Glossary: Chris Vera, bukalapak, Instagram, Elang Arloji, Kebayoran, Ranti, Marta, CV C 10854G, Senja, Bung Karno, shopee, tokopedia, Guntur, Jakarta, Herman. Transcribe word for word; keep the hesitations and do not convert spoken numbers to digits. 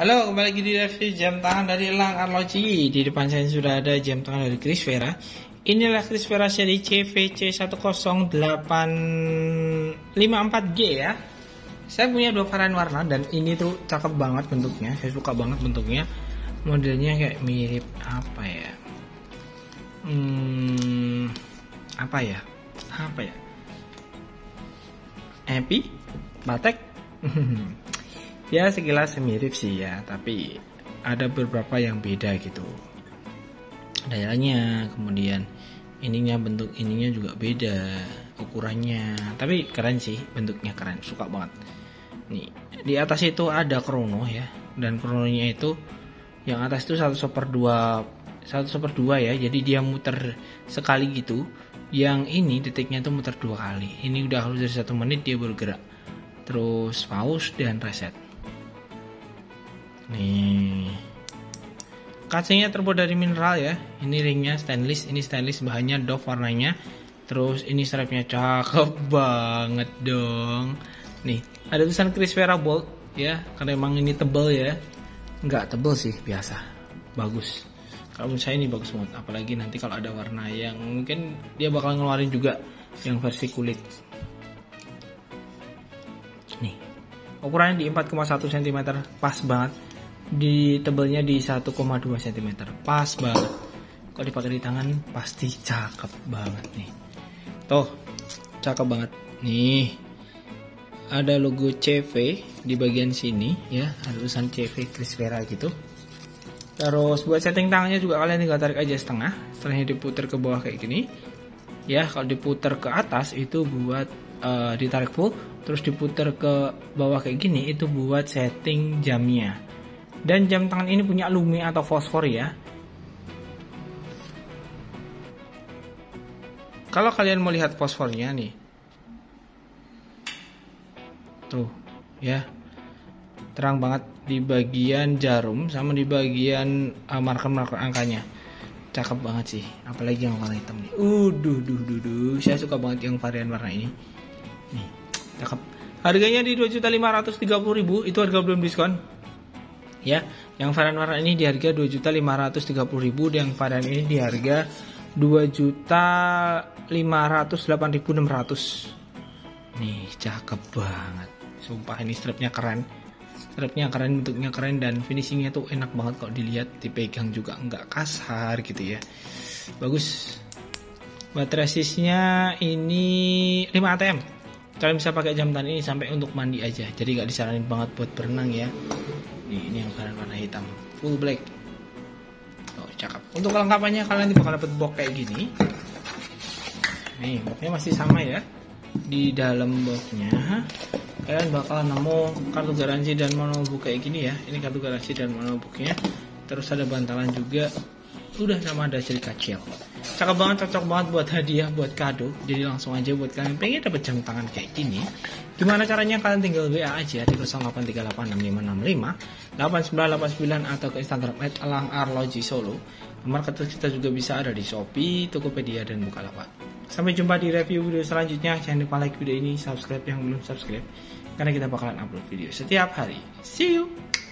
Halo, kembali lagi di review jam tangan dari Elang Arloji. Di depan saya sudah ada jam tangan dari Chris Vera. Inilah Chris Vera seri C V C satu nol delapan lima empat G ya. Saya punya dua varian warna dan ini tuh cakep banget bentuknya. Saya suka banget bentuknya. Modelnya kayak mirip apa ya? Hmm, apa ya? Apa ya? Epi? Batek? Ya sekilas mirip sih ya, tapi ada beberapa yang beda gitu dayanya, kemudian ininya, bentuk ininya juga beda ukurannya, tapi keren sih bentuknya, keren, suka banget. Nih di atas itu ada krono ya, dan krononya itu yang atas itu satu per dua ya, jadi dia muter sekali gitu. Yang ini detiknya tuh muter dua kali. Ini udah halus dari satu menit dia bergerak, terus pause dan reset. Nih kacanya terbuat dari mineral ya. Ini ringnya stainless, ini stainless bahannya doff warnanya. Terus ini strapnya cakep banget dong. Nih ada tulisan Chris Vera Bold ya, karena emang ini tebel ya. Nggak tebel sih, biasa, bagus. Kalau menurut saya ini bagus banget, apalagi nanti kalau ada warna yang mungkin dia bakal ngeluarin juga yang versi kulit. Nih ukurannya di empat koma satu sentimeter, pas banget. Di tebelnya di satu koma dua sentimeter, pas banget. Kalau dipakai di tangan pasti cakep banget nih. Tuh, cakep banget. Nih, ada logo C V di bagian sini ya, ada tulisan C V Chris Vera gitu. Terus buat setting tangannya juga kalian tinggal tarik aja setengah, setelahnya diputar ke bawah kayak gini. Ya, kalau diputar ke atas itu buat uh, ditarik full, terus diputar ke bawah kayak gini itu buat setting jamnya. Dan jam tangan ini punya lumi atau fosfor ya. Kalau kalian mau lihat fosfornya nih, tuh ya, terang banget di bagian jarum sama di bagian marker-marker uh, angkanya. Cakep banget sih, apalagi yang warna hitam nih. Uduh, duh, duh, duh. Saya suka banget yang varian warna ini. Nih, cakep. Harganya di dua juta lima ratus tiga puluh ribu, itu harga belum diskon. Ya, yang varian warna ini di harga dua juta lima ratus tiga puluh ribu, dan varian ini di harga dua juta lima ratus delapan ribu enam ratus. Nih, cakep banget. Sumpah ini strapnya keren. Strapnya keren, bentuknya keren, dan finishingnya tuh enak banget kalau dilihat, dipegang juga nggak kasar gitu ya. Bagus. Baterai resistnya ini lima A T M. Kalian bisa pakai jam tangan ini sampai untuk mandi aja. Jadi nggak disaranin banget buat berenang ya. Nih, ini yang kalian warna hitam full black. Oh cakep. Untuk kelengkapannya kalian nanti bakal dapet box kayak gini. Nih boxnya masih sama ya. Di dalam boxnya kalian bakal nemu kartu garansi dan monobuk kayak gini ya. Ini kartu garansi dan monobuknya. Terus ada bantalan juga. Udah sama ada cerita kecil. Cakep banget, cocok banget buat hadiah, buat kado. Jadi langsung aja buat kalian pengen dapat jam tangan kayak gini. Gimana caranya? Kalian tinggal W A aja di nol delapan tiga delapan enam lima enam lima delapan sembilan delapan sembilan atau ke Instagram et elang arloji solo. Nomor kartu kita juga bisa ada di Shopee, Tokopedia, dan Bukalapak. Sampai jumpa di review video selanjutnya. Jangan lupa like video ini, subscribe yang belum subscribe, karena kita bakalan upload video setiap hari. See you!